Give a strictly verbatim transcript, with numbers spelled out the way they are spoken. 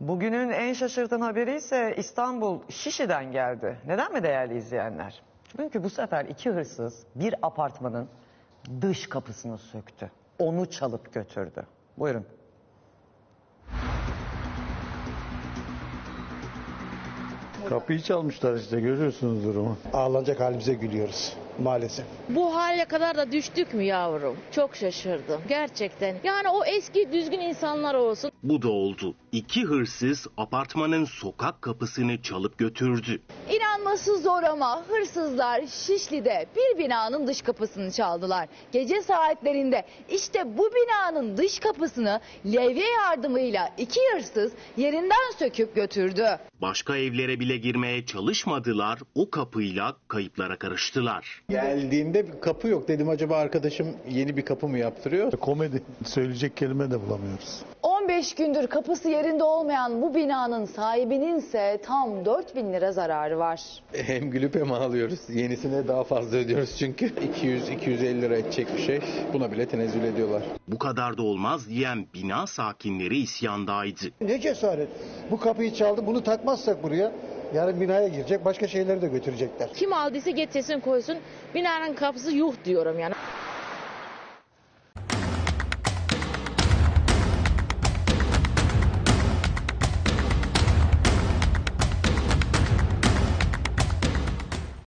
Bugünün en şaşırtan haberi ise İstanbul Şişli'den geldi. Neden mi değerli izleyenler? Çünkü bu sefer iki hırsız bir apartmanın dış kapısını söktü. Onu çalıp götürdü. Buyurun. Kapıyı çalmışlar işte, görüyorsunuz durumu. Ağlanacak halimize gülüyoruz maalesef. Bu hale kadar da düştük mü yavrum? Çok şaşırdım gerçekten. Yani o eski düzgün insanlar olsun. Bu da oldu. İki hırsız apartmanın sokak kapısını çalıp götürdü. İnanması zor ama hırsızlar Şişli'de bir binanın dış kapısını çaldılar. Gece saatlerinde işte bu binanın dış kapısını levye yardımıyla iki hırsız yerinden söküp götürdü. Başka evlere bile girmeye çalışmadılar. O kapıyla kayıplara karıştılar. Geldiğimde bir kapı yok dedim, acaba arkadaşım yeni bir kapı mı yaptırıyor? Komedi, söyleyecek kelime de bulamıyoruz. on beş gündür kapısı yerinde olmayan bu binanın sahibinin ise tam dört bin lira zararı var. Hem gülüp hem ağlıyoruz. Yenisine daha fazla ödüyoruz çünkü. iki yüz iki yüz elli lira edecek bir şey. Buna bile tenezzül ediyorlar. Bu kadar da olmaz diyen bina sakinleri isyandaydı. Ne cesaret. Bu kapıyı çaldı, bunu takmazsak buraya yarın binaya girecek, başka şeyleri de götürecekler. Kim aldıysa getirsin koysun, binanın kapısı yuh diyorum yani.